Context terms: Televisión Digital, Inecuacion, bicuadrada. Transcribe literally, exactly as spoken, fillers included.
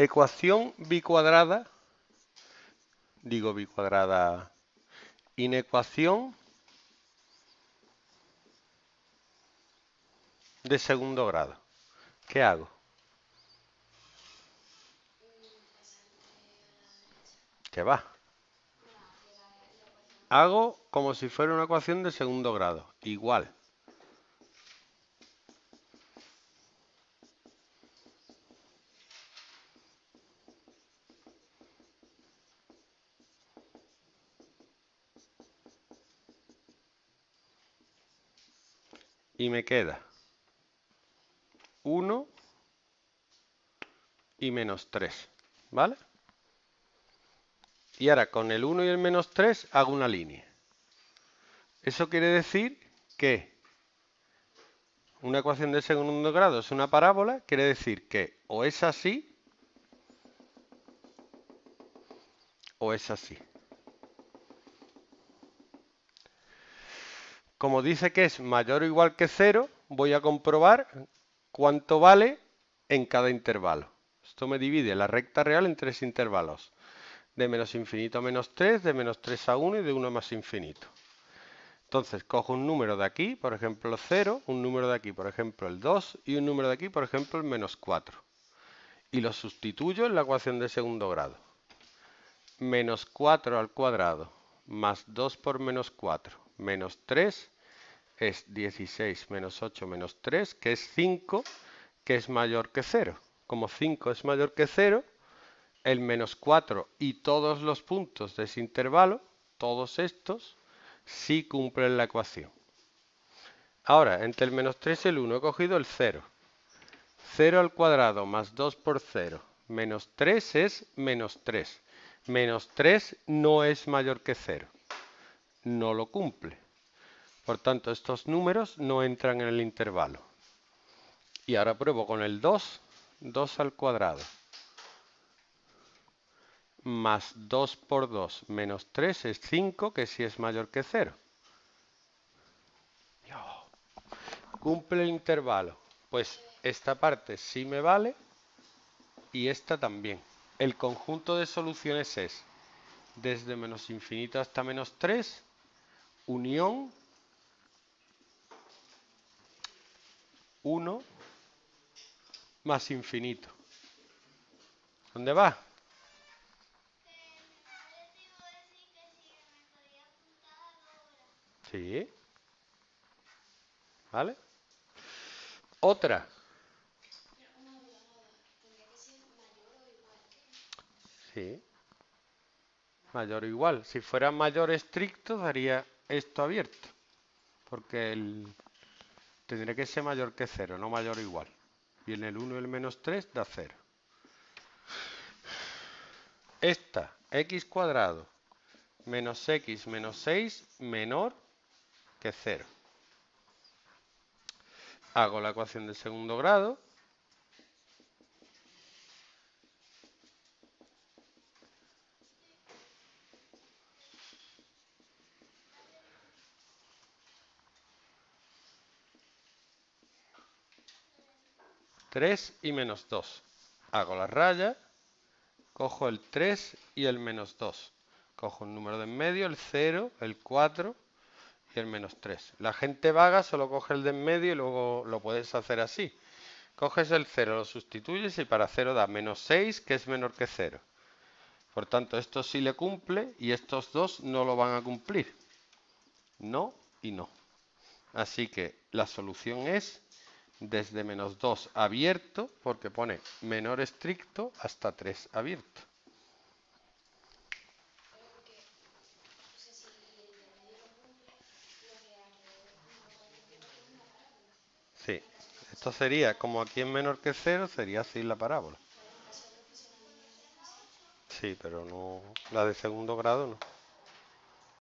Ecuación bicuadrada, digo bicuadrada, inecuación de segundo grado. ¿Qué hago? ¿Qué va? Hago como si fuera una ecuación de segundo grado, igual. Y me queda uno y menos tres, ¿vale? Y ahora con el uno y el menos tres hago una línea. Eso quiere decir que una ecuación de segundo grado es una parábola, quiere decir que o es así o es así. Como dice que es mayor o igual que cero, voy a comprobar cuánto vale en cada intervalo. Esto me divide la recta real en tres intervalos. De menos infinito a menos tres, de menos tres a uno y de uno a más infinito. Entonces cojo un número de aquí, por ejemplo cero, un número de aquí, por ejemplo el dos, y un número de aquí, por ejemplo el menos cuatro. Y lo sustituyo en la ecuación de segundo grado. Menos cuatro al cuadrado, más dos por menos cuatro. Menos tres es dieciséis menos ocho menos tres, que es cinco, que es mayor que cero. Como cinco es mayor que cero, el menos cuatro y todos los puntos de ese intervalo, todos estos, sí cumplen la ecuación. Ahora, entre el menos tres y el uno he cogido el cero. cero al cuadrado más dos por cero menos tres es menos tres. Menos tres no es mayor que cero. No lo cumple. Por tanto, estos números no entran en el intervalo. Y ahora pruebo con el dos, dos al cuadrado, más dos por dos menos tres es cinco, que sí es mayor que cero. Cumple el intervalo. Pues esta parte sí me vale y esta también. El conjunto de soluciones es, desde menos infinito hasta menos tres, unión uno más infinito. ¿Dónde va? Sí. ¿Vale? Otra. Sí. Mayor o igual. Si fuera mayor estricto, daría esto abierto. Porque el... tendría que ser mayor que cero, no mayor o igual. Y en el uno y el menos tres da cero. Esta, x cuadrado menos x menos seis menor que cero. Hago la ecuación de segundo grado. tres y menos dos. Hago la raya, cojo el tres y el menos dos. Cojo un número de en medio, el cero, el cuatro y el menos tres. La gente vaga solo coge el de en medio y luego lo puedes hacer así. Coges el cero, lo sustituyes y para cero da menos seis, que es menor que cero. Por tanto, esto sí le cumple y estos dos no lo van a cumplir. No y no. Así que la solución es desde menos dos abierto, porque pone menor estricto, hasta tres abierto. Sí, esto sería, como aquí es menor que cero, sería así la parábola. Sí, pero no la de segundo grado no.